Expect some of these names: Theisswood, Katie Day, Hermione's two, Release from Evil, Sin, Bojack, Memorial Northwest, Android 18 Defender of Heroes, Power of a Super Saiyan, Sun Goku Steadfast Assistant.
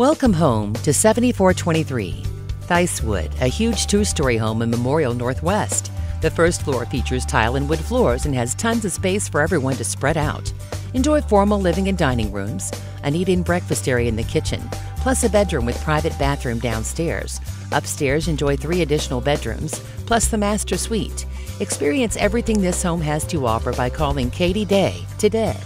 Welcome home to 7423 Theisswood, a huge two-story home in Memorial Northwest. The first floor features tile and wood floors and has tons of space for everyone to spread out. Enjoy formal living and dining rooms, an eat-in breakfast area in the kitchen, plus a bedroom with private bathroom downstairs. Upstairs, enjoy 3 additional bedrooms, plus the master suite. Experience everything this home has to offer by calling Katie Day today.